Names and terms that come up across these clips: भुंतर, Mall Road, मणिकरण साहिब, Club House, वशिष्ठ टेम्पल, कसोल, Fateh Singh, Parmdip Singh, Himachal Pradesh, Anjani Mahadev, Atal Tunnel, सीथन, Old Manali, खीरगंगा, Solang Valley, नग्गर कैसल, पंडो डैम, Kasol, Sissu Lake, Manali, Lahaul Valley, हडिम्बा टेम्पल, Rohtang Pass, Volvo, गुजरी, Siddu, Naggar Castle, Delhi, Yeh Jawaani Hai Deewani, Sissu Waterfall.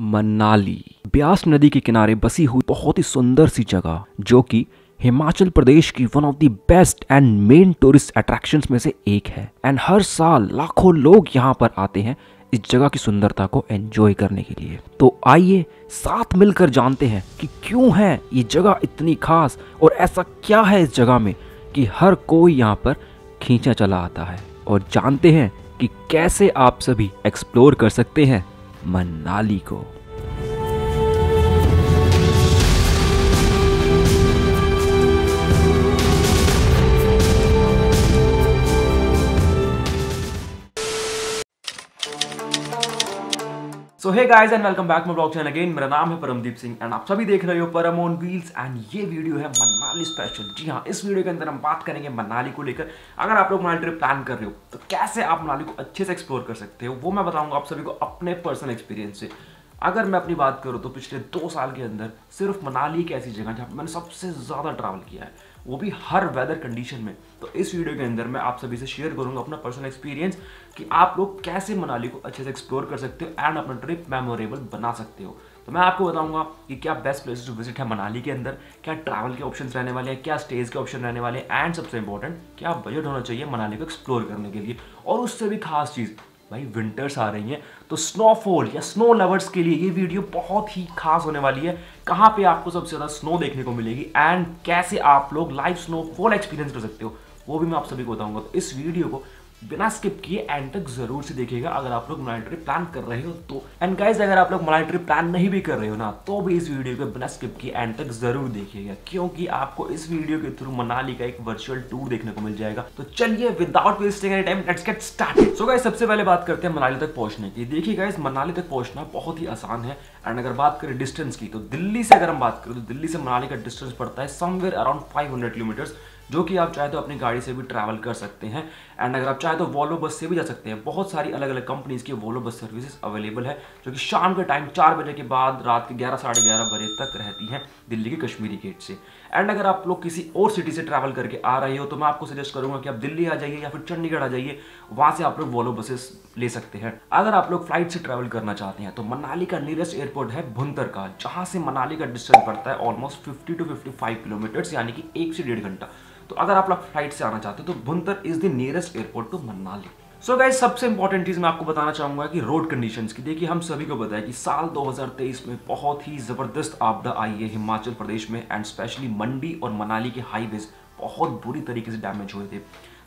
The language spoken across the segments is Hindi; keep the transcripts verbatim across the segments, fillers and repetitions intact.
मनाली, ब्यास नदी के किनारे बसी हुई बहुत ही सुंदर सी जगह, जो कि हिमाचल प्रदेश की one of the best and main tourist attractions में से एक है। एंड हर साल लाखों लोग यहाँ पर आते हैं इस जगह की सुंदरता को एंजॉय करने के लिए। तो आइए साथ मिलकर जानते हैं कि क्यों है ये जगह इतनी खास और ऐसा क्या है इस जगह में कि हर कोई यहाँ पर खींचा चला आता है, और जानते हैं कि कैसे आप सभी एक्सप्लोर कर सकते हैं मनाली को। So hey guys and welcome back my blog channel again. मेरा नाम है परमदीप सिंह एंड आप सभी देख रहे हो परमोन व्हील्स, एंड ये वीडियो है मनाली स्पेशल। जी हाँ, इस वीडियो के अंदर हम बात करेंगे मनाली को लेकर। अगर आप लोग मनाली ट्रिप प्लान कर रहे हो तो कैसे आप मनाली को अच्छे से एक्सप्लोर कर सकते हो, वो मैं बताऊंगा आप सभी को अपने पर्सनल एक्सपीरियंस से। अगर मैं अपनी बात करूँ तो पिछले दो साल के अंदर सिर्फ मनाली एक ऐसी जगह जहाँ पर मैंने सबसे ज़्यादा ट्रैवल किया है, वो भी हर वेदर कंडीशन में। तो इस वीडियो के अंदर मैं आप सभी से शेयर करूंगा अपना पर्सनल एक्सपीरियंस कि आप लोग कैसे मनाली को अच्छे से एक्सप्लोर कर सकते हो एंड अपना ट्रिप मेमोरेबल बना सकते हो। तो मैं आपको बताऊंगा कि क्या बेस्ट प्लेसेस टू विजिट है मनाली के अंदर, क्या ट्रैवल के ऑप्शंस रहने वाले हैं, क्या स्टेज के ऑप्शन रहने वाले हैं, एंड सबसे इंपॉर्टेंट क्या बजट होना चाहिए मनाली को एक्सप्लोर करने के लिए। और उससे भी खास चीज़, भाई विंटर्स आ रही हैं तो स्नोफॉल या स्नो लवर्स के लिए ये वीडियो बहुत ही खास होने वाली है। कहाँ पे आपको सबसे ज़्यादा स्नो देखने को मिलेगी एंड कैसे आप लोग लाइव स्नोफॉल एक्सपीरियंस कर सकते हो, वो भी मैं आप सभी को बताऊंगा। तो इस वीडियो को बिना स्किप किए एंड तक जरूर से देखिएगा अगर आप लोग मनाली ट्रिप प्लान कर रहे हो तो। एंड गाइज, अगर आप लोग मनाली ट्रिप प्लान नहीं भी कर रहे हो ना, तो भी इस वीडियो को बिना स्किप किए एंड तक जरूर देखिएगा, क्योंकि आपको इस वीडियो के थ्रू मनाली का एक वर्चुअल टूर देखने को मिल जाएगा। तो चलिए without wasting any time let's get started. So guys, सबसे पहले बात करते हैं मनाली तक पहुंचने की। देखिए गाइज, मनाली तक पहुंचना बहुत ही आसान है। एंड अगर बात करें डिस्टेंस की तो दिल्ली से अगर हम बात करें तो दिल्ली से मनाली का डिस्टेंस पड़ता है somewhere around five hundred kilometres, जो कि आप चाहे तो अपनी गाड़ी से भी ट्रैवल कर सकते हैं। एंड अगर आप चाहे तो वॉल्वो बस से भी जा सकते हैं। बहुत सारी अलग अलग कंपनीज की वॉल्वो बस सर्विसेज अवेलेबल है, जो कि शाम के टाइम चार बजे के बाद रात के ग्यारह साढ़े ग्यारह बजे तक रहती हैं दिल्ली के कश्मीरी गेट से। एंड अगर आप लोग किसी और सिटी से ट्रैवल करके आ रहे हो तो मैं आपको सजेस्ट करूंगा कि आप दिल्ली आ जाइए या फिर चंडीगढ़ आ जाइए, वहाँ से आप लोग वॉल्वो बसेस ले सकते हैं। अगर आप लोग फ्लाइट से ट्रैवल करना चाहते हैं तो मनाली का नियरेस्ट एयरपोर्ट है भुंतर का, जहाँ से मनाली का डिस्टेंस पड़ता है almost fifty two fifty five kilometres, यानी कि एक से डेढ़ घंटा। तो अगर आप लोग फ्लाइट से आना चाहते हो तो भुंतर is the nearest airport to Manali. So guys, सबसे इंपॉर्टेंट चीज़ मैं आपको बताना चाहूँगा कि रोड कंडीशंस की। देखिए, हम सभी को पता है कि साल दो हज़ार तेईस में बहुत ही ज़बरदस्त आपदा आई है हिमाचल प्रदेश में, एंड स्पेशली मंडी और मनाली के हाईवेज बहुत बुरी तरीके से डैमेज हुए थे।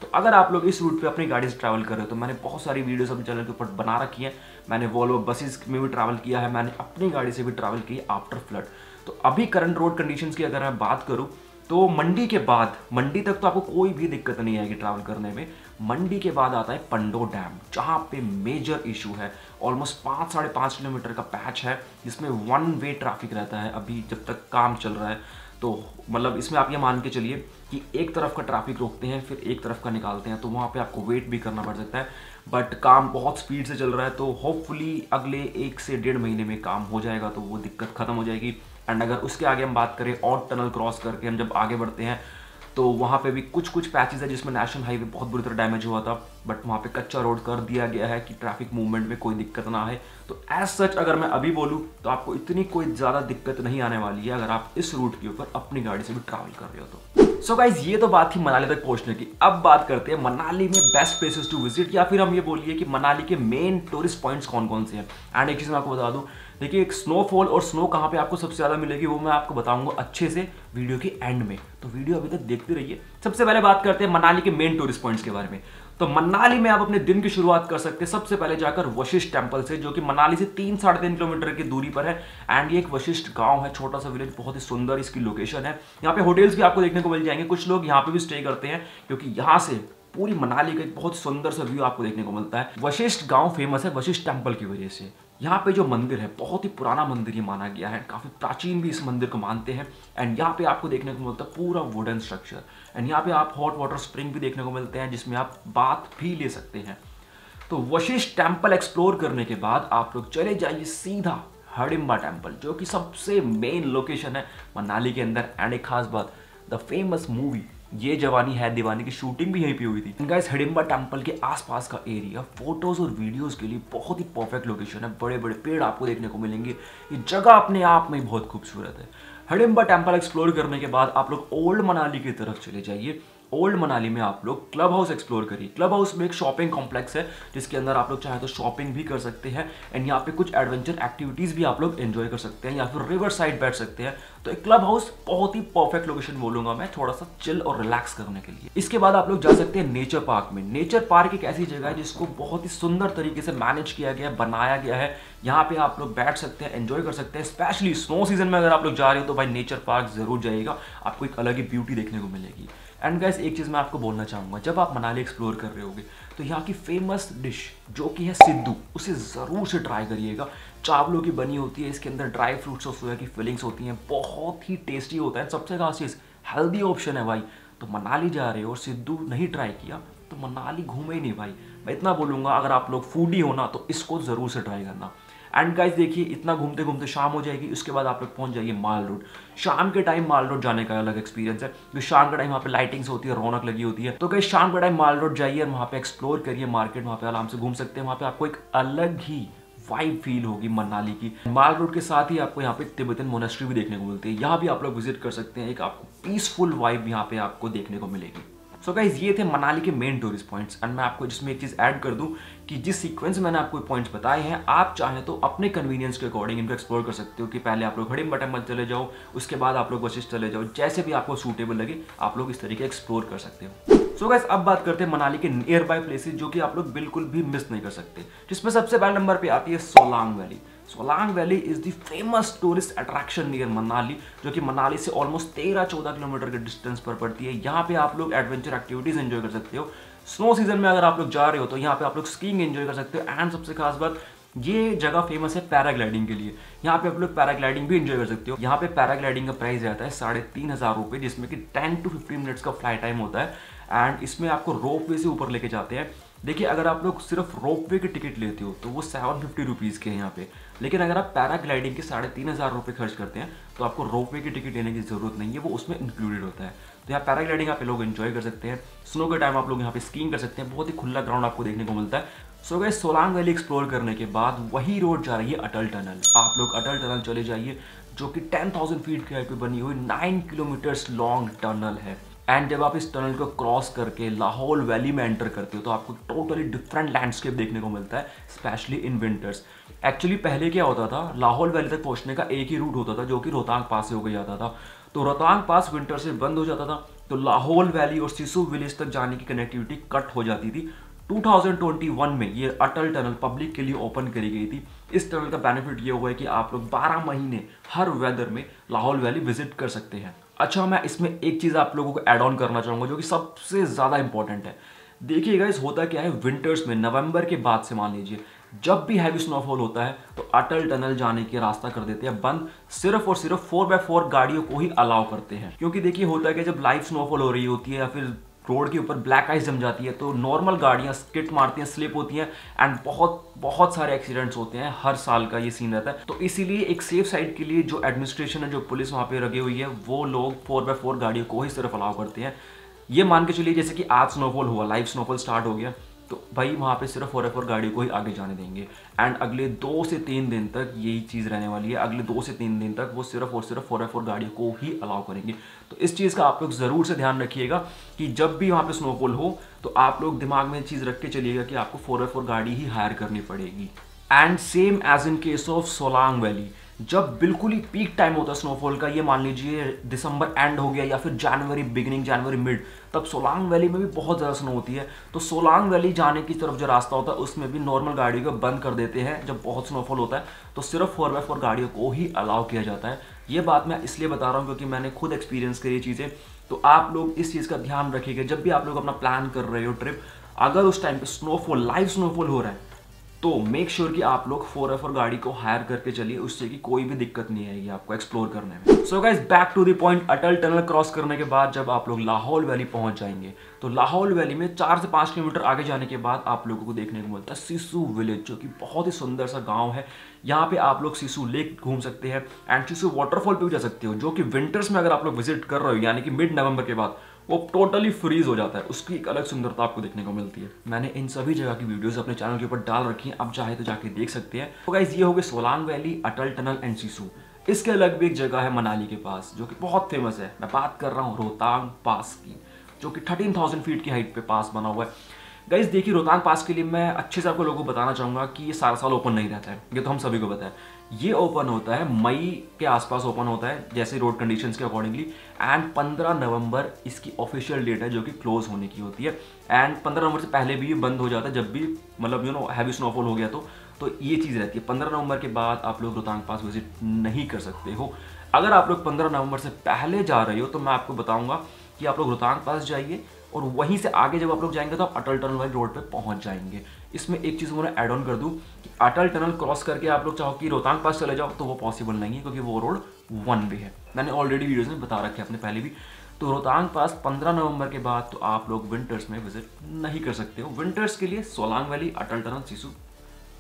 तो अगर आप लोग इस रूट पे अपनी गाड़ी से ट्रैवल कर रहे हो तो मैंने बहुत सारी वीडियोस अपने चैनल के ऊपर बना रखी हैं। मैंने वॉल्वो बसेस में भी ट्रैवल किया है, मैंने अपनी गाड़ी से भी ट्रैवल किया आफ्टर फ्लड। तो अभी करंट रोड कंडीशंस की अगर मैं बात करूँ तो मंडी के बाद, मंडी तक तो आपको कोई भी दिक्कत नहीं आएगी ट्रैवल करने में। मंडी के बाद आता है पंडो डैम, जहाँ पे मेजर इशू है। ऑलमोस्ट पाँच साढ़े पाँच किलोमीटर का पैच है जिसमें वन वे ट्रैफिक रहता है अभी, जब तक काम चल रहा है। तो मतलब इसमें आप ये मान के चलिए कि एक तरफ का ट्रैफिक रोकते हैं फिर एक तरफ का निकालते हैं, तो वहाँ पे आपको वेट भी करना पड़ सकता है। बट काम बहुत स्पीड से चल रहा है, तो होपफुली अगले एक से डेढ़ महीने में काम हो जाएगा, तो वो दिक्कत खत्म हो जाएगी। एंड अगर उसके आगे हम बात करें, और टनल क्रॉस करके हम जब आगे बढ़ते हैं तो वहाँ पे भी कुछ कुछ पैचेस है जिसमें नेशनल हाईवे बहुत बुरी तरह डैमेज हुआ था, बट वहाँ पे कच्चा रोड कर दिया गया है कि ट्रैफिक मूवमेंट में कोई दिक्कत ना आए। तो एज सच अगर मैं अभी बोलूँ तो आपको इतनी कोई ज़्यादा दिक्कत नहीं आने वाली है अगर आप इस रूट के ऊपर अपनी गाड़ी से भी ट्रैवल कर रहे हो तो। सो so गाइज, ये तो बात थी मनाली तक पहुंचने की। अब बात करते हैं मनाली में बेस्ट प्लेसेस टू विजिट, या फिर हम ये बोलिए कि मनाली के मेन टूरिस्ट पॉइंट्स कौन कौन से हैं। एंड एक चीज़ मैं आपको बता दूं, देखिए एक स्नोफॉल और स्नो कहाँ पे आपको सबसे ज़्यादा मिलेगी वो मैं आपको बताऊंगा अच्छे से वीडियो के एंड में, तो वीडियो अभी तक देखते रहिए। सबसे पहले बात करते हैं मनाली के मेन टूरिस्ट पॉइंट्स के बारे में। तो मनाली में आप अपने दिन की शुरुआत कर सकते हैं सबसे पहले जाकर वशिष्ठ टेम्पल से, जो कि मनाली से तीन साढ़े तीन किलोमीटर की दूरी पर है। एंड ये एक वशिष्ठ गांव है, छोटा सा विलेज, बहुत ही सुंदर इसकी लोकेशन है। यहाँ पे होटल्स भी आपको देखने को मिल जाएंगे, कुछ लोग यहाँ पे भी स्टे करते हैं क्योंकि यहाँ से पूरी मनाली का एक बहुत सुंदर सा व्यू आपको देखने को मिलता है। वशिष्ठ गाँव फेमस है वशिष्ठ टेम्पल की वजह से। यहाँ पे जो मंदिर है बहुत ही पुराना मंदिर ये माना गया है, काफ़ी प्राचीन भी इस मंदिर को मानते हैं। एंड यहाँ पे आपको देखने को मिलता है पूरा वुडन स्ट्रक्चर। एंड यहाँ पे आप हॉट वाटर स्प्रिंग भी देखने को मिलते हैं जिसमें आप बाथ भी ले सकते हैं। तो वशिष्ठ टेम्पल एक्सप्लोर करने के बाद आप लोग चले जाइए सीधा हडिम्बा टेम्पल, जो कि सबसे मेन लोकेशन है मनाली के अंदर। एंड एक खास बात, द फेमस मूवी ये जवानी है दीवानी की शूटिंग भी यहीं पे हुई थी। गाइस हडिम्बा टेम्पल के आसपास का एरिया फोटोज और वीडियोस के लिए बहुत ही परफेक्ट लोकेशन है। बड़े बड़े पेड़ आपको देखने को मिलेंगे, ये जगह अपने आप में बहुत खूबसूरत है। हडिम्बा टेम्पल एक्सप्लोर करने के बाद आप लोग ओल्ड मनाली की तरफ चले जाइए। ओल्ड मनाली में आप लोग क्लब हाउस एक्सप्लोर करिए। क्लब हाउस में एक शॉपिंग कॉम्प्लेक्स है जिसके अंदर आप लोग चाहे तो शॉपिंग भी कर सकते हैं एंड यहाँ पे कुछ एडवेंचर एक्टिविटीज़ भी आप लोग एंजॉय कर सकते हैं या फिर रिवर साइड बैठ सकते हैं। तो एक क्लब हाउस बहुत ही परफेक्ट लोकेशन बोलूँगा मैं, थोड़ा सा चिल और रिलैक्स करने के लिए। इसके बाद आप लोग जा सकते हैं नेचर पार्क में। नेचर पार्क एक ऐसी जगह है जिसको बहुत ही सुंदर तरीके से मैनेज किया गया है, बनाया गया है। यहाँ पे आप लोग बैठ सकते हैं, एंजॉय कर सकते हैं। स्पेशली स्नो सीजन में अगर आप लोग जा रहे हो तो भाई नेचर पार्क जरूर जाइएगा, आपको एक अलग ही ब्यूटी देखने को मिलेगी। एंड गाइस एक चीज़ मैं आपको बोलना चाहूँगा, जब आप मनाली एक्सप्लोर कर रहे होगे तो यहाँ की फेमस डिश जो कि है सिद्धू, उसे ज़रूर से ट्राई करिएगा। चावलों की बनी होती है, इसके अंदर ड्राई फ्रूट्स और सोया की फीलिंग्स होती हैं, बहुत ही टेस्टी होता है। सबसे खास चीज़ हेल्दी ऑप्शन है भाई। तो मनाली जा रहे हो और सिद्धू नहीं ट्राई किया तो मनाली घूमे ही नहीं भाई। मैं इतना बोलूँगा, अगर आप लोग फूडी हो ना तो इसको ज़रूर से ट्राई करना। एंड गाइस देखिए इतना घूमते घूमते शाम हो जाएगी, उसके बाद आप लोग पहुंच जाइए माल रोड। शाम के टाइम माल रोड जाने का अलग एक्सपीरियंस है, क्योंकि शाम के टाइम वहाँ पे लाइटिंग्स होती है, रौनक लगी होती है। तो गाइस शाम के टाइम माल रोड जाइए और वहाँ पे एक्सप्लोर करिए मार्केट, वहाँ पे आराम से घूम सकते हैं। वहाँ पे आपको एक अलग ही वाइब फील होगी मनाली की। माल रोड के साथ ही आपको यहाँ पे तिब्बतन मोनास्ट्री भी देखने को मिलती है, यहाँ भी आप लोग विजिट कर सकते हैं। एक आपको पीसफुल वाइब यहाँ पे आपको देखने को मिलेगी। सो गाइज ये थे मनाली के मेन टूरिस्ट पॉइंट्स। एंड मैं आपको जिसमें एक चीज़ ऐड कर दूं कि जिस सीक्वेंस में मैंने आपको पॉइंट्स बताए हैं, आप चाहें तो अपने कन्वीनियंस के अकॉर्डिंग इनको एक्सप्लोर कर सकते हो कि पहले आप लोग हडिम्बा टेम्पल चले जाओ, उसके बाद आप लोग वशिष्ठ चले जाओ, जैसे भी आपको सूटेबल लगे आप लोग इस तरीके एक्सप्लोर कर सकते हो। सो गाइज अब बात करते हैं मनाली के नियर बाय प्लेसेज जो कि आप लोग बिल्कुल भी मिस नहीं कर सकते, जिसमें सबसे पहले नंबर पर आती है Solang Valley. Solang Valley is the famous tourist attraction near Manali, जो कि मनाली से ऑलमोस्ट तेरह चौदह किलोमीटर के डिस्टेंस पर पड़ती है। यहाँ पे आप लोग एडवेंचर एक्टिविटीज़ एंजॉय कर सकते हो। स्नो सीजन में अगर आप लोग जा रहे हो तो यहाँ पे आप लोग स्कीइंग एंजॉय कर सकते हो। एंड सबसे खास बात, ये जगह फेमस है पैराग्लाइडिंग के लिए। यहाँ पे आप लोग पैराग्लाइडिंग भी एंजॉय कर सकते हो। यहाँ पे पैराग्लाइडिंग का प्राइस रहता है साढ़े तीन हज़ार रुपये, जिसमें कि टेन टू फिफ्टीन मिनट्स का फ्लाइट टाइम होता है। एंड इसमें आपको रोप वे से ऊपर लेके जाते हैं। देखिए अगर आप लोग सिर्फ रोपवे की टिकट लेते हो तो वो सेवन फिफ्टी रुपीज़ के हैं यहाँ पे, लेकिन अगर आप पैराग्लाइडिंग के साढ़े तीन हज़ार रुपये खर्च करते हैं तो आपको रोपवे की टिकट लेने की ज़रूरत नहीं है, वो उसमें इंक्लूडेड होता है। तो यहाँ पैराग्लाइडिंग आप लोग एंजॉय कर सकते हैं। स्नो के टाइम आप लोग यहाँ पे स्कीइंग कर सकते हैं, बहुत ही खुला ग्राउंड आपको देखने को मिलता है। So guys Solang Valley explore करने के बाद वही रोड जा रही है अटल टनल। आप लोग अटल टनल चले जाइए, जो कि टेन थाउज़ेंड फीट की हाइट पे बनी हुई नाइन किलोमीटर्स लॉन्ग टनल है। एंड जब आप इस टनल को क्रॉस करके लाहौल वैली में एंटर करते हो तो आपको टोटली डिफरेंट लैंडस्केप देखने को मिलता है, स्पेशली इन विंटर्स। एक्चुअली पहले क्या होता था, लाहौल वैली तक पहुँचने का एक ही रूट होता था जो कि रोहतांग पास से होकर जाता था। तो रोहतांग पास विंटर से बंद हो जाता था, तो लाहौल वैली और सिस्सू विलेज तक जाने की कनेक्टिविटी कट हो जाती थी। टू थाउज़ेंड ट्वेंटी वन में ये अटल टनल पब्लिक के लिए ओपन करी गई थी। इस टनल का बेनिफिट ये हुआ है कि आप लोग बारह महीने हर वेदर में लाहौल वैली विजिट कर सकते हैं। अच्छा, मैं इसमें एक चीज़ आप लोगों को ऐड ऑन करना चाहूँगा जो कि सबसे ज़्यादा इंपॉर्टेंट है। देखिएगा इस होता क्या है, विंटर्स में नवंबर के बाद से मान लीजिए जब भी हैवी स्नोफॉल होता है तो अटल टनल जाने के रास्ता कर देते हैं बंद, सिर्फ और सिर्फ फोर बाय फोर गाड़ियों को ही अलाउ करते हैं। क्योंकि देखिए होता क्या, जब लाइव स्नोफॉल हो रही होती है या फिर रोड के ऊपर ब्लैक आइस जम जाती है तो नॉर्मल गाड़ियाँ स्किट मारती हैं, स्लिप होती हैं एंड बहुत बहुत सारे एक्सीडेंट्स होते हैं। हर साल का ये सीन रहता है। तो इसीलिए एक सेफ साइड के लिए जो एडमिनिस्ट्रेशन है, जो पुलिस वहाँ पे लगी हुई है, वो लोग फोर बाय फोर गाड़ियों को ही सिर्फ अलाउ करते हैं। ये मान के चलिए जैसे कि आज स्नोफॉल हुआ, लाइव स्नोफॉल स्टार्ट हो गया, तो भाई वहाँ पे सिर्फ फोर बाय फोर गाड़ियों को ही आगे जाने देंगे। एंड अगले दो से तीन दिन तक यही चीज़ रहने वाली है। अगले दो से तीन दिन तक वो सिर्फ और सिर्फ फोर बाय फोर गाड़ियों को ही अलाउ करेंगे। तो इस चीज़ का आप लोग ज़रूर से ध्यान रखिएगा कि जब भी वहाँ पे स्नोफॉल हो तो आप लोग दिमाग में चीज़ रख के चलिएगा कि आपको फोर बाय फोर गाड़ी ही हायर करनी पड़ेगी। And same as in case of Solang Valley, जब बिल्कुल ही पीक टाइम होता है स्नोफॉल का, ये मान लीजिए दिसंबर एंड हो गया या फिर जनवरी बिगिनिंग, जनवरी मिड, तब सोलांग वैली में भी बहुत ज़्यादा स्नो होती है। तो सोलांग वैली जाने की तरफ जो रास्ता होता है उसमें भी नॉर्मल गाड़ियों को बंद कर देते हैं। जब बहुत स्नोफॉल होता है तो सिर्फ फोर बाय फोर गाड़ियों को ही अलाउ किया जाता है। ये बात मैं इसलिए बता रहा हूँ क्योंकि मैंने खुद एक्सपीरियंस करी चीज़ें। तो आप लोग इस चीज़ का ध्यान रखिएगा, जब भी आप लोग अपना प्लान कर रहे हो ट्रिप, अगर उस टाइम पर स्नोफॉल, लाइव स्नोफॉल हो रहा है तो मेक श्योर sure कि आप लोग फोर एफ और गाड़ी को हायर करके चलिए, उससे कि कोई भी दिक्कत नहीं आएगी आपको एक्सप्लोर करने में। So guys back to the point, Atal Tunnel cross करने के बाद जब आप लोग लाहौल वैली पहुंच जाएंगे तो लाहौल वैली में चार से पाँच किलोमीटर आगे जाने के बाद आप लोगों को देखने को मिलता है सिस्सू विलेज, जो कि बहुत ही सुंदर सा गाँव है। यहाँ पे आप लोग सिस्सू लेक घूम सकते हैं एंड सिस्सू वाटरफॉल पर भी जा सकते हो, जो कि विंटर्स में अगर आप लोग विजिट कर रहे हो यानी कि मिड नवंबर के बाद, वो टोटली फ्रीज हो जाता है, उसकी एक अलग सुंदरता आपको देखने को मिलती है। मैंने इन सभी जगह की वीडियोस अपने चैनल के ऊपर डाल रखी हैं, आप चाहे तो जाके देख सकते हैं। तो गाइस ये हो गए Solang Valley, Atal Tunnel and Sissu. इसके अलग भी एक जगह है मनाली के पास जो कि बहुत फेमस है, मैं बात कर रहा हूँ रोहतांग पास की, जो कि थर्टीन थाउजेंड फीट की हाइट पे पास बना हुआ है। गाइस देखिए रोहतांग पास के लिए मैं अच्छे से आपको लोगों को बताना चाहूँगा कि ये सारा साल ओपन नहीं रहता है, ये तो हम सभी को पता है। ये ओपन होता है मई के आसपास ओपन होता है जैसे रोड कंडीशंस के अकॉर्डिंगली, एंड पंद्रह नवंबर इसकी ऑफिशियल डेट है जो कि क्लोज होने की होती है। एंड पंद्रह नवंबर से पहले भी ये बंद हो जाता है, जब भी मतलब यू नो हैवी स्नोफॉल हो गया तो तो ये चीज़ रहती है। पंद्रह नवंबर के बाद आप लोग रोहतांग पास विजिट नहीं कर सकते हो। अगर आप लोग पंद्रह नवंबर से पहले जा रहे हो तो मैं आपको बताऊंगा कि आप लोग रोहतांग पास जाइए, और वहीं से आगे जब आप लोग जाएंगे तो आप अटल टनल वाली रोड पे पहुंच जाएंगे। इसमें एक चीज़ उन्होंने ऐड ऑन कर दूं कि अटल टनल क्रॉस करके आप लोग चाहो कि रोहतांग पास चले जाओ तो वो पॉसिबल नहीं है, क्योंकि वो रोड वन वे है। मैंने ऑलरेडी वीडियोज़ में बता रखे अपने पहले भी। तो रोहतांग पास पंद्रह नवंबर के बाद तो आप लोग विंटर्स में विजिट नहीं कर सकते हो। विंटर्स के लिए सोलांग वैली, अटल टनल, सिसु,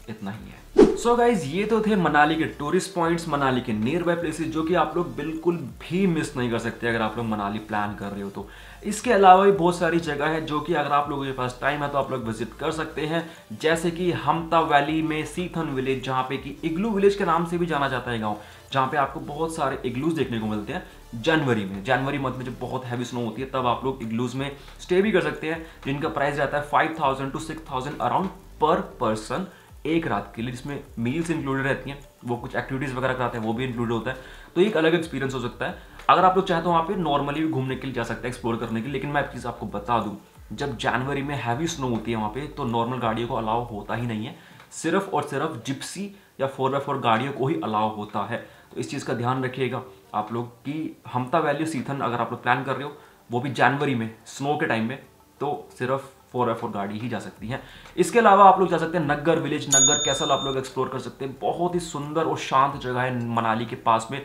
इतना ही है। सो गाइज ये तो थे मनाली के टूरिस्ट पॉइंट्स, मनाली के नियर बाय प्लेसेस जो कि आप लोग बिल्कुल भी मिस नहीं कर सकते अगर आप लोग मनाली प्लान कर रहे हो तो। इसके अलावा भी बहुत सारी जगह है जो कि अगर आप लोगों के पास टाइम है तो आप लोग विजिट कर सकते हैं, जैसे कि हमता वैली में सीथन विलेज, जहाँ पे कि इग्लू विलेज के नाम से भी जाना जाता है गाँव, जहाँ पे आपको बहुत सारे इग्लूज देखने को मिलते हैं जनवरी में। जनवरी मंथ में जब बहुत हैवी स्नो होती है तब आप लोग इग्लूज में स्टे भी कर सकते हैं, जिनका प्राइस रहता है five thousand to six thousand around per person एक रात के लिए, जिसमें मील्स इंक्लूडेड रहती हैं, वो कुछ एक्टिविटीज़ वगैरह कराते हैं वो भी इंक्लूडेड होता है। तो एक अलग एक्सपीरियंस हो सकता है। अगर आप लोग चाहे तो वहाँ पे नॉर्मली भी घूमने के लिए जा सकते हैं, एक्सप्लोर करने के लिए। लेकिन मैं एक चीज़ आपको बता दूँ, जब जनवरी में हैवी स्नो होती है वहाँ पे तो नॉर्मल गाड़ियों को अलाउ होता ही नहीं है, सिर्फ और सिर्फ जिप्सी या फोर बाई फोर गाड़ियों को ही अलाउ होता है। तो इस चीज़ का ध्यान रखिएगा आप लोग कि हमता वैली सीथन अगर आप लोग प्लान कर रहे हो, वो भी जनवरी में स्नो के टाइम में, तो सिर्फ फोर बाई फोर गाड़ी ही जा सकती है। इसके अलावा आप लोग जा सकते हैं नग्गर विलेज, नग्गर कैसल आप लोग एक्सप्लोर कर सकते हैं। बहुत ही सुंदर और शांत जगह है मनाली के पास में,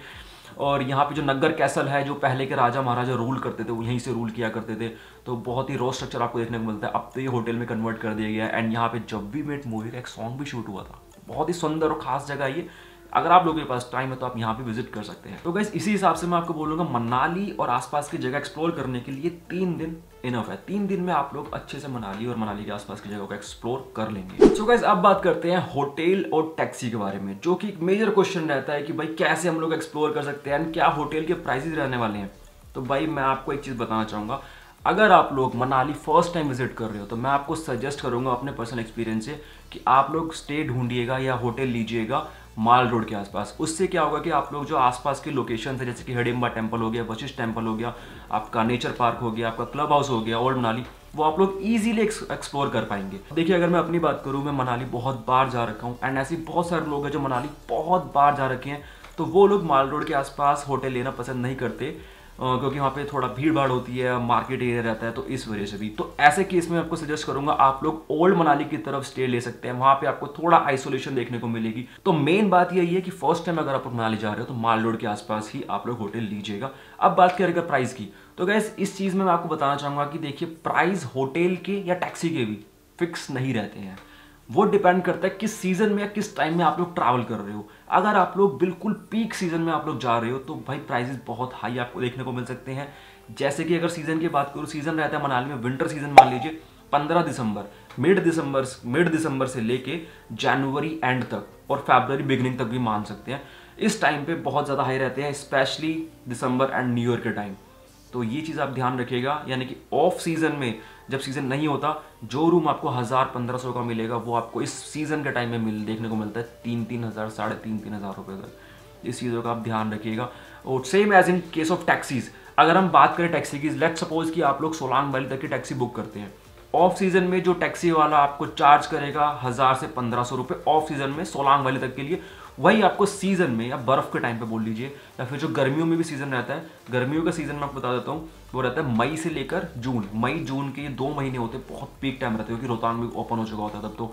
और यहाँ पे जो नग्गर कैसल है, जो पहले के राजा महाराजा रूल करते थे वो यहीं से रूल किया करते थे, तो बहुत ही रॉ स्ट्रक्चर आपको देखने को मिलता है। अब तो ये होटल में कन्वर्ट कर दिया गया है। एंड यहाँ पे जब भी मेट मूवी का एक सॉन्ग भी शूट हुआ था, बहुत ही सुंदर और खास जगह है ये। अगर आप लोगों के पास टाइम है तो आप यहाँ पे विजिट कर सकते हैं। तो गाइस इसी हिसाब से मैं आपको बोलूँगा मनाली और आसपास की जगह एक्सप्लोर करने के लिए तीन दिन इनफ है। तीन दिन में आप लोग अच्छे से मनाली और मनाली के आसपास की जगहों को एक्सप्लोर कर लेंगे। सो गाइस अब बात करते हैं होटल और टैक्सी के बारे में, जो कि एक मेजर क्वेश्चन रहता है कि भाई कैसे हम लोग एक्सप्लोर कर सकते हैं, क्या होटल के प्राइसेज रहने वाले हैं। तो भाई मैं आपको एक चीज़ बताना चाहूँगा, अगर आप लोग मनाली फर्स्ट टाइम विजिट कर रहे हो तो मैं आपको सजेस्ट करूँगा अपने पर्सनल एक्सपीरियंस से कि आप लोग स्टे ढूंढिएगा या होटल लीजिएगा माल रोड के आसपास। उससे क्या होगा कि आप लोग जो आसपास के लोकेशन है, जैसे कि हडिम्बा टेम्पल हो गया, वशिष्ठ टेम्पल हो गया, आपका नेचर पार्क हो गया, आपका क्लब हाउस हो गया, ओल्ड मनाली, वो आप लोग इजीली एक्सप्लोर कर पाएंगे। देखिए अगर मैं अपनी बात करूँ, मैं मनाली बहुत बार जा रखा हूँ, एंड ऐसे बहुत सारे लोग हैं जो मनाली बहुत बार जा रखे हैं, तो वो लोग माल रोड के आसपास होटल लेना पसंद नहीं करते, Uh, क्योंकि वहाँ पे थोड़ा भीड़ भाड़ होती है, मार्केट एरिया रहता है, तो इस वजह से भी। तो ऐसे केस में आपको सजेस्ट करूँगा आप लोग ओल्ड मनाली की तरफ स्टे ले सकते हैं, वहाँ पे आपको थोड़ा आइसोलेशन देखने को मिलेगी। तो मेन बात यही है कि फर्स्ट टाइम अगर आप मनाली जा रहे हो तो माल रोड के आसपास ही आप लोग होटल लीजिएगा। अब बात करेगा प्राइस की, तो गैस इस चीज़ में मैं आपको बताना चाहूँगा कि देखिए प्राइस होटल के या टैक्सी के भी फिक्स नहीं रहते हैं, वो डिपेंड करता है किस सीज़न में या किस टाइम में आप लोग ट्रैवल कर रहे हो। अगर आप लोग बिल्कुल पीक सीज़न में आप लोग जा रहे हो तो भाई प्राइसेस बहुत हाई आपको देखने को मिल सकते हैं। जैसे कि अगर सीज़न की बात करूँ, सीज़न रहता है मनाली में विंटर सीज़न, मान लीजिए पंद्रह दिसंबर, मिड दिसंबर मिड दिसंबर से लेके जनवरी एंड तक और फरवरी बिगिनिंग तक भी मान सकते हैं। इस टाइम पर बहुत ज़्यादा हाई रहते हैं, स्पेशली दिसंबर एंड न्यू ईयर के टाइम। तो ये चीज़ आप ध्यान रखिएगा, यानी कि ऑफ सीज़न में जब सीज़न नहीं होता, जो रूम आपको हज़ार पंद्रह सौ का मिलेगा वो आपको इस सीज़न के टाइम में मिल देखने को मिलता है तीन तीन हज़ार साढ़े तीन तीन हज़ार रुपये तक। इस चीज़ों का आप ध्यान रखिएगा। और same as in case of taxis, अगर हम बात करें टैक्सी की, लेट सपोज कि आप लोग सोलांग वैली तक की टैक्सी बुक करते हैं, ऑफ सीज़न में जो टैक्सी वाला आपको चार्ज करेगा हज़ार से पंद्रह सौ रुपये ऑफ सीज़न में सोलांग वैली तक के लिए, वही आपको सीज़न में या बर्फ़ के टाइम पे बोल लीजिए, या फिर जो गर्मियों में भी सीज़न रहता है, गर्मियों का सीज़न मैं आपको बता देता हूँ, वो रहता है मई से लेकर जून। मई जून के ये दो महीने होते हैं बहुत पीक टाइम रहते हैं, क्योंकि रोहतांग भी ओपन हो चुका होता है तब तो।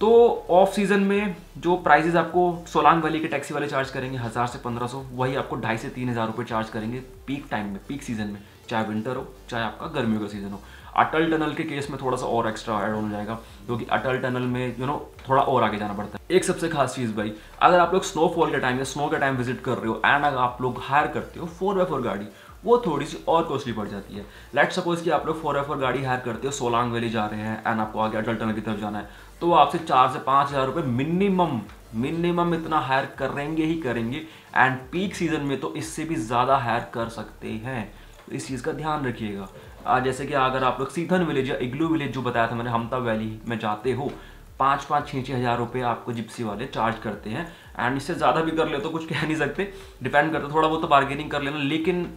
तो ऑफ सीज़न में जो प्राइसेस आपको सोलांग वैली के टैक्सी वाले चार्ज करेंगे हज़ार से पंद्रह सौ, वही आपको ढाई से तीन हज़ार रुपये चार्ज करेंगे पीक टाइम में, पीक सीज़न में, चाहे विंटर हो चाहे आपका गर्मियों का सीज़न हो। अटल टनल के केस में थोड़ा सा और एक्स्ट्रा ऐड हो जाएगा, क्योंकि अटल टनल में यू नो थोड़ा और आगे जाना पड़ता है। एक सबसे खास चीज़ भाई, अगर आप लोग स्नोफॉल के टाइम या स्नो के टाइम विजिट कर रहे हो एंड अगर आप लोग हायर करते हो फोर बाई फोर गाड़ी, वो थोड़ी सी और कॉस्टली पड़ जाती है। लेट सपोज कि आप लोग फोर एफर गाड़ी हायर करते हो, सोलांग वैली जा रहे हैं एंड आपको आगे अटल टनल की तरफ जाना है, तो आपसे चार से पाँच हज़ार रुपये मिनिमम मिनिमम इतना हायर करेंगे ही करेंगे, एंड पीक सीजन में तो इससे भी ज़्यादा हायर कर सकते हैं। तो इस चीज़ का ध्यान रखिएगा। आज जैसे कि अगर आप लोग सीथन विलेज या इग्लू विलेज जो बताया था मैंने, हमता वैली में जाते हो, पाँच पाँच छः छः हज़ार रुपये आपको जिप्सी वाले चार्ज करते हैं, एंड इससे ज़्यादा भी कर ले तो कुछ कह नहीं सकते, डिपेंड करता, थोड़ा बहुत तो बार्गेनिंग कर लेना, लेकिन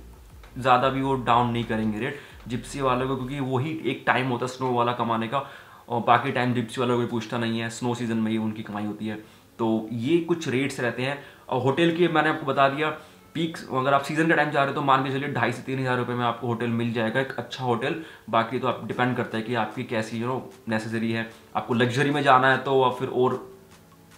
ज़्यादा भी वो डाउन नहीं करेंगे रेट जिप्सी वालों को, क्योंकि वही एक टाइम होता है स्नो वाला कमाने का, और बाकी टाइम जिप्सी वालों को पूछता नहीं है, स्नो सीज़न में ही उनकी कमाई होती है। तो ये कुछ रेट्स रहते हैं। और होटल की मैंने आपको बता दिया, पीक अगर आप सीज़न का टाइम जा रहे हो तो मान के चलिए ढाई से तीन हज़ार रुपये में आपको होटल मिल जाएगा, एक अच्छा होटल। बाकी तो आप डिपेंड करता है कि आपकी कैसी यू नो नेसेसरी है, आपको लग्जरी में जाना है तो आप फिर और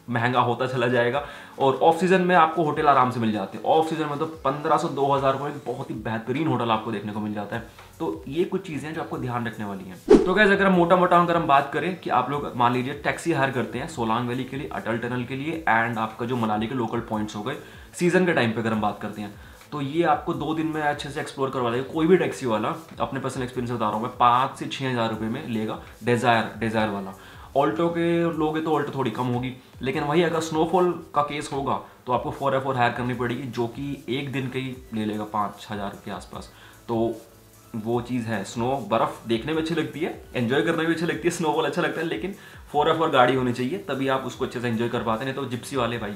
महंगा होता चला जाएगा, और ऑफ सीज़न में आपको होटल आराम से मिल जाते हैं। ऑफ सीज़न में तो पंद्रह सौ दो हज़ार रुपये में बहुत ही बेहतरीन होटल आपको देखने को मिल जाता है। तो ये कुछ चीज़ें जो आपको ध्यान रखने वाली हैं। तो गाइस अगर हम मोटा मोटा अगर हम बात करें कि आप लोग मान लीजिए टैक्सी हायर करते हैं सोलांग वैली के लिए, अटल टनल के लिए, एंड आपका जो मनाली के लोकल पॉइंट्स हो गए सीज़न के टाइम पे अगर हम बात करते हैं, तो ये आपको दो दिन में अच्छे से एक्सप्लोर करवा देगा। कोई भी टैक्सी वाला, अपने पर्सनल एक्सपीरियंस बता रहा हूँ मैं, पाँच से छः हज़ार रुपये में लेगा डिज़ायर डिज़ायर वाला। ऑल्टो के लोगे तो ऑल्टो थोड़ी कम होगी, लेकिन वही अगर स्नोफॉल का केस होगा तो आपको फोर एफ फोर हायर करनी पड़ेगी, जो कि एक दिन के ही ले लेगा पाँच हज़ार के आसपास। तो वो चीज़ है, स्नो बर्फ़ देखने में अच्छी लगती है, एंजॉय करने में अच्छी लगती है, स्नोफॉल अच्छा लगता है, लेकिन फोर एफ फोर गाड़ी होनी चाहिए तभी आप उसको अच्छे से एंजॉय कर पाते हैं। नहीं तो जिप्सी वाले भाई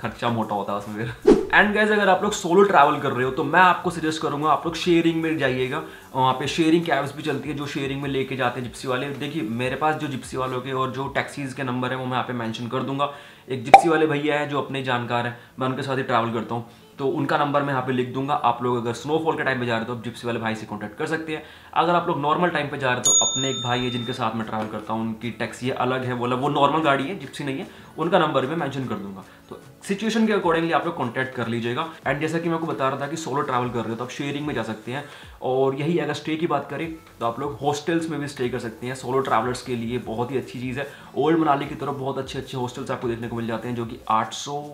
खर्चा मोटा होता है उसमें फिर। एंड गाइज अगर आप लोग सोलो ट्रैवल कर रहे हो तो मैं आपको सजेस्ट करूंगा आप लोग शेयरिंग में जाइएगा। वहाँ पे शेयरिंग कैब्स भी चलती है जो शेयरिंग में लेके जाते हैं जिप्सी वाले। देखिए मेरे पास जो जिप्सी वालों के और जो टैक्सीज़ के नंबर हैं वो मैं यहाँ पे मेंशन कर दूंगा। एक जिप्सी वाले भैया हैं जो अपने जानकार हैं, मैं उनके साथ ही ट्रैवल करता हूँ, तो उनका नंबर मैं यहाँ पे लिख दूंगा। आप लोग अगर स्नोफॉल के टाइम पे जा रहे हो तो आप जिप्सी वाले भाई से कॉन्टैक्ट कर सकते हैं। अगर आप लोग नॉर्मल टाइम पे जा रहे हो तो अपने एक भाई है जिनके साथ मैं ट्रैवल करता हूँ, उनकी टैक्सी अलग है, बोला वो नॉर्मल गाड़ी है, जिप्सी नहीं है, उनका नंबर भी मैंशन कर दूंगा। तो सिचुएशन के अकॉर्डिंगली आप लोग कॉन्टैक्ट कर लीजिएगा। एंड जैसा कि मैं आपको बता रहा था कि सोलो ट्रैवल कर रहे हो तो आप शेयरिंग में जा सकते हैं, और यही अगर स्टे की बात करें तो आप लोग हॉस्टल्स में भी स्टे कर सकते हैं। सोलो ट्रैवलर्स के लिए बहुत ही अच्छी चीज़ है। ओल्ड मनाली की तरफ बहुत अच्छे अच्छे हॉस्टल्स आपको देखने को मिल जाते हैं, जो कि आठ सौ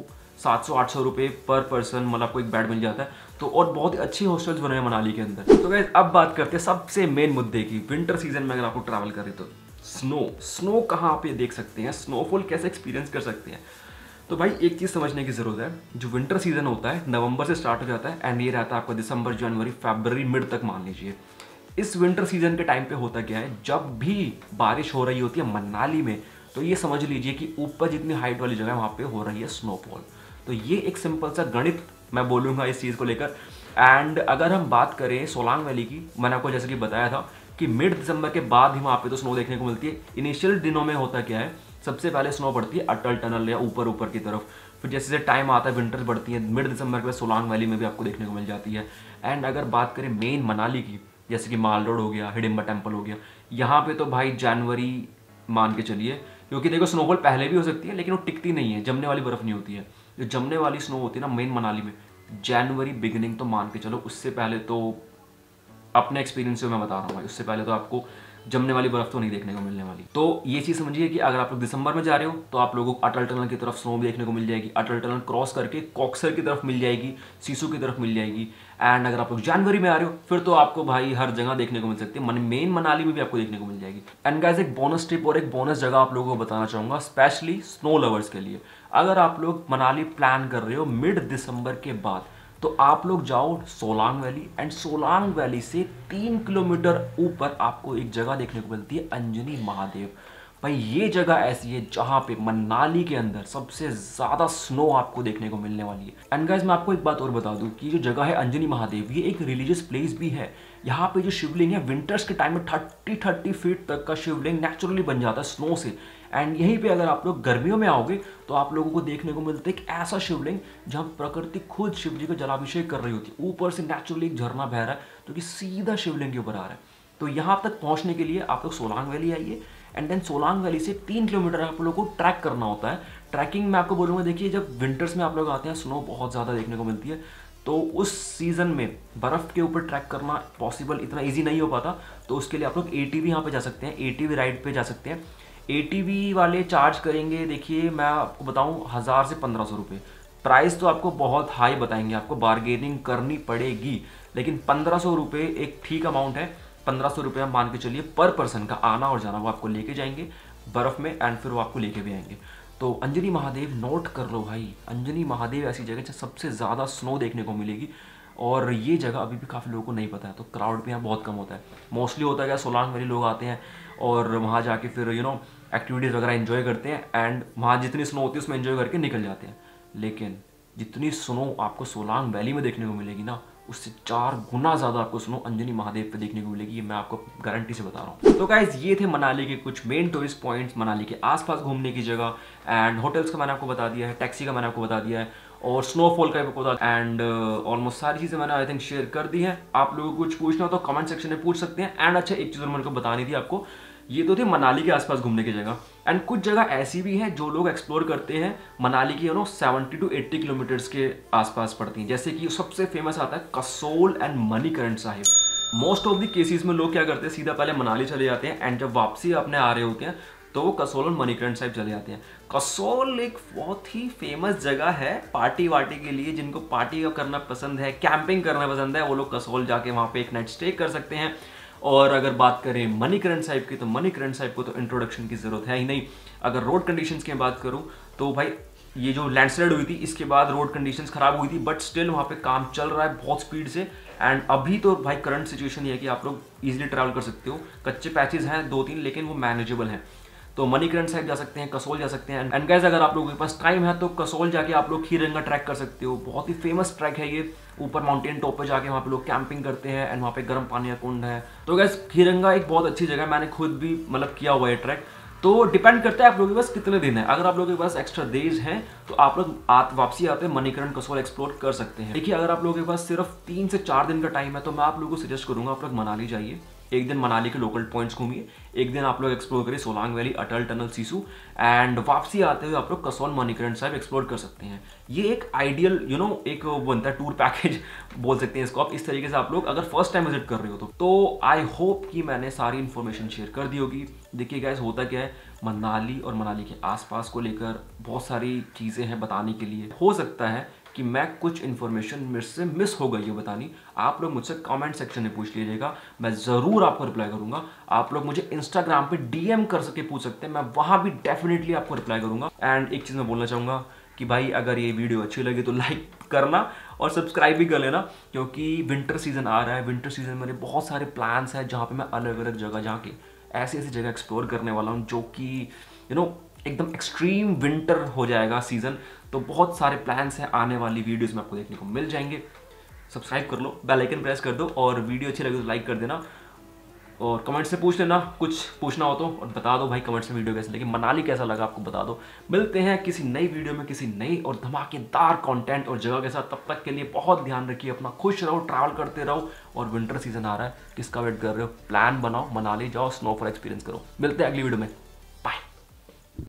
सात सौ आठ सौ रुपये पर पर्सन मतलब आपको एक बेड मिल जाता है, तो और बहुत ही अच्छे हॉस्टल्स बने हैं मनाली के अंदर। तो गाइस अब बात करते हैं सबसे मेन मुद्दे की, विंटर सीजन में अगर आपको ट्रैवल करें तो स्नो स्नो कहाँ आप ये देख सकते हैं, स्नोफॉल कैसे एक्सपीरियंस कर सकते हैं। तो भाई एक चीज़ समझने की ज़रूरत है, जो विंटर सीज़न होता है नवंबर से स्टार्ट हो जाता है एंड ये रहता है आपका दिसंबर जनवरी फरवरी मिड तक मान लीजिए। इस विंटर सीजन के टाइम पे होता क्या है, जब भी बारिश हो रही होती है मनाली में तो ये समझ लीजिए कि ऊपर जितनी हाइट वाली जगह वहाँ पे हो रही है स्नोफॉल। तो ये एक सिंपल सा गणित मैं बोलूँगा इस चीज़ को लेकर। एंड अगर हम बात करें सोलांग वैली की, मैंने आपको जैसे कि बताया था कि मिड दिसंबर के बाद ही वहाँ पे तो स्नो देखने को मिलती है। इनिशियल दिनों में होता क्या है, सबसे पहले स्नो पड़ती है अटल टनल या ऊपर ऊपर की तरफ, फिर जैसे जैसे टाइम आता है विंटर्स बढ़ती है, मिड दिसंबर के बाद सोलांग वैली में भी आपको देखने को मिल जाती है। एंड अगर बात करें मेन मनाली की, जैसे कि माल रोड हो गया, हिडिम्बा टेम्पल हो गया, यहाँ पर तो भाई जनवरी मान के चलिए, क्योंकि देखो स्नोफॉल पहले भी हो सकती है लेकिन वो टिकती नहीं है, जमने वाली बर्फ़ नहीं होती है। जो जमने वाली स्नो होती है ना मेन मनाली में, जनवरी बिगिनिंग तो मान के चलो, उससे पहले तो अपने एक्सपीरियंस से मैं बता रहा हूँ भाई, उससे पहले तो आपको जमने वाली बर्फ़ तो नहीं देखने को मिलने वाली। तो ये चीज़ समझिए कि अगर आप लोग दिसंबर में जा रहे हो तो आप लोगों को अटल टनल की तरफ स्नो भी देखने को मिल जाएगी, अटल टनल क्रॉस करके कॉक्सर की तरफ मिल जाएगी, सिसु की तरफ मिल जाएगी। एंड अगर आप लोग जनवरी में आ रहे हो फिर तो आपको भाई हर जगह देखने को मिल सकती है, मन मेन मनाली में भी आपको देखने को मिल जाएगी। एंड गाइस एक बोनस टिप और एक बोनस जगह आप लोगों को बताना चाहूँगा, स्पेशली स्नो लवर्स के लिए। अगर आप लोग मनाली प्लान कर रहे हो मिड दिसंबर के बाद तो आप लोग जाओ Solang Valley, and Solang Valley से तीन किलोमीटर ऊपर आपको एक जगह देखने को मिलती है, अंजनी महादेव। भाई ये जगह ऐसी है जहाँ पे मनाली के अंदर सबसे ज़्यादा स्नो आपको देखने को मिलने वाली है। एंड गाइस मैं आपको एक बात और बता दूँ कि जो जगह है अंजनी महादेव, ये एक रिलीजियस प्लेस भी है। यहाँ पे जो शिवलिंग है विंटर्स के टाइम में थर्टी थर्टी फीट तक का शिवलिंग नेचुरली बन जाता है स्नो से। एंड यहीं पे अगर आप लोग गर्मियों में आओगे तो आप लोगों को देखने को मिलता है एक ऐसा शिवलिंग जहाँ प्रकृति खुद शिव जी का जलाभिषेक कर रही होती है, ऊपर से नेचुरली एक झरना बह रहा है जो कि सीधा शिवलिंग के ऊपर आ रहा है। तो यहाँ तक पहुँचने के लिए आप लोग सोलांग वैली आइए, एंड देन सोलांग वैली से तीन किलोमीटर आप लोगों को ट्रैक करना होता है। ट्रैकिंग में आपको बोलूँगा, देखिए जब विंटर्स में आप लोग आते हैं स्नो बहुत ज़्यादा देखने को मिलती है, तो उस सीज़न में बर्फ़ के ऊपर ट्रैक करना पॉसिबल इतना ईजी नहीं हो पाता, तो उसके लिए आप लोग ए टी वी यहाँ पर जा सकते हैं, ए टी वी राइड पर जा सकते हैं। ए टी वी वाले चार्ज करेंगे, देखिए मैं आपको बताऊं हज़ार से पंद्रह सौ रुपये प्राइस तो आपको बहुत हाई बताएंगे, आपको बार्गेनिंग करनी पड़ेगी, लेकिन पंद्रह सौ रुपये एक ठीक अमाउंट है। पंद्रह सौ रुपये हम मान के चलिए पर पर्सन का आना और जाना। वो आपको लेके जाएंगे बर्फ़ में एंड फिर वो आपको लेके भी आएंगे। तो अंजनी महादेव नोट कर लो भाई, अंजनी महादेव ऐसी जगह जहाँ सबसे ज़्यादा स्नो देखने को मिलेगी और ये जगह अभी भी काफ़ी लोगों को नहीं पता है। तो क्राउड भी यहाँ बहुत कम होता है। मोस्टली होता है क्या, सोलांग वैली लोग आते हैं और वहाँ जाके फिर यू नो एक्टिविटीज़ वगैरह एंजॉय करते हैं एंड वहाँ जितनी स्नो होती है उसमें एंजॉय करके निकल जाते हैं। लेकिन जितनी स्नो आपको सोलांग वैली में देखने को मिलेगी ना, उससे चार गुना ज़्यादा आपको स्नो अंजनी महादेव पे देखने को मिलेगी, ये मैं आपको गारंटी से बता रहा हूँ। तो गाइज ये थे मनाली के कुछ मेन टूरिस्ट पॉइंट्स, मनाली के आसपास घूमने की जगह एंड होटल्स का मैंने आपको बता दिया है, टैक्सी का मैंने आपको बता दिया है और स्नोफॉल का भी बता दिया एंड ऑलमोस्ट सारी चीज़ें मैंने आई थिंक शेयर कर दी है। आप लोगों को कुछ पूछना हो तो कमेंट सेक्शन में पूछ सकते हैं। एंड अच्छा एक चीज़ मैंने बतानी थी आपको, ये तो थी मनाली के आसपास घूमने की जगह एंड कुछ जगह ऐसी भी है जो लोग एक्सप्लोर करते हैं मनाली की, यू नो सत्तर टू अस्सी किलोमीटर्स के आसपास पड़ती हैं। जैसे कि सबसे फेमस आता है कसोल and मणिकरण साहिब। Most of the cases में लोग क्या करते हैं, सीधा पहले मनाली चले जाते हैं एंड जब वापसी अपने आ रहे होते हैं तो वो कसोल और मणिकरण साहिब चले जाते हैं। कसोल एक बहुत ही फेमस जगह है पार्टी वार्टी के लिए, जिनको पार्टी करना पसंद है, कैंपिंग करना पसंद है, वो लोग कसोल जाके वहाँ पे एक नाइट स्टे कर सकते हैं। और अगर बात करें मणिकरण साहिब की, तो मणिकरण साहिब को तो इंट्रोडक्शन की ज़रूरत है ही नहीं। अगर रोड कंडीशंस की बात करूं तो भाई ये जो लैंडस्लाइड हुई थी इसके बाद रोड कंडीशंस ख़राब हुई थी, बट स्टिल वहाँ पे काम चल रहा है बहुत स्पीड से। एंड अभी तो भाई करंट सिचुएशन ये है कि आप लोग ईजिली ट्रैवल कर सकते हो, कच्चे पैचेज हैं दो तीन लेकिन वो मैनेजेबल हैं। तो मणिकरण साहिब जा सकते हैं, कसोल जा सकते हैं एंड गाइस अगर आप लोगों के पास टाइम है तो कसोल जाके आप लोग खीरगंगा ट्रैक कर सकते हो। बहुत ही फेमस ट्रैक है ये, ऊपर माउंटेन टॉप पे जाके वहाँ पे लोग कैंपिंग करते हैं एंड वहाँ पे गर्म पानी का कुंड है। तो गाइस खीरगंगा एक बहुत अच्छी जगह है, मैंने खुद भी मतलब किया हुआ है ट्रैक। तो डिपेंड करता है आप लोगों के पास कितने दिन है। अगर आप लोगों के पास एक्स्ट्रा डेज हैं तो आप लोग आत वापसी आते हैं मणिकरण कसोल एक्सप्लोर कर सकते हैं। देखिए अगर आप लोगों के पास सिर्फ तीन से चार दिन का टाइम है तो मैं आप लोगों को सजेस्ट करूँगा आप लोग मनाली जाइए, एक दिन मनाली के लोकल पॉइंट्स घूमिए, एक दिन आप लोग एक्सप्लोर करिए Solang Valley, Atal Tunnel, Sissu and वापसी आते हुए आप लोग कसौल मणिकरण साहिब एक्सप्लोर कर सकते हैं। ये एक आइडियल यू नो एक बनता है टूर पैकेज बोल सकते हैं इसको आप, इस तरीके से आप लोग अगर फर्स्ट टाइम विजिट कर रहे हो तो। तो आई होप कि मैंने सारी इन्फॉर्मेशन शेयर कर दी होगी। देखिए गाइस होता क्या है, मनाली और मनाली के आसपास को लेकर बहुत सारी चीज़ें हैं बताने के लिए। हो सकता है कि मैं कुछ इन्फॉर्मेशन मेरे से मिस हो गई है बतानी, आप लोग मुझसे कमेंट सेक्शन में पूछ लीजिएगा, मैं ज़रूर आपको रिप्लाई करूंगा। आप लोग मुझे इंस्टाग्राम पे डीएम कर सके पूछ सकते हैं, मैं वहाँ भी डेफिनेटली आपको रिप्लाई करूंगा। एंड एक चीज़ मैं बोलना चाहूँगा कि भाई अगर ये वीडियो अच्छी लगी तो लाइक करना और सब्सक्राइब भी कर लेना, क्योंकि विंटर सीजन आ रहा है। विंटर सीजन मेरे बहुत सारे प्लान्स हैं जहाँ पर मैं अलग अलग जगह जाके ऐसी ऐसी जगह एक्सप्लोर करने वाला हूँ जो कि यू नो एकदम एक्सट्रीम विंटर हो जाएगा सीज़न। तो बहुत सारे प्लान्स हैं, आने वाली वीडियोस में आपको देखने को मिल जाएंगे। सब्सक्राइब कर लो, बेल आइकन प्रेस कर दो और वीडियो अच्छी लगे तो लाइक कर देना और कमेंट से पूछ लेना, कुछ पूछना हो तो और बता दो भाई कमेंट से वीडियो कैसे लगी, मनाली कैसा लगा आपको बता दो। मिलते हैं किसी नई वीडियो में किसी नई और धमाकेदार कॉन्टेंट और जगह के साथ। तब तक के लिए बहुत ध्यान रखिए अपना, खुश रहो, ट्रैवल करते रहो और विंटर सीजन आ रहा है, किसका वेट कर रहे हो, प्लान बनाओ, मनाली जाओ, स्नोफॉल एक्सपीरियंस करो। मिलते हैं अगली वीडियो में।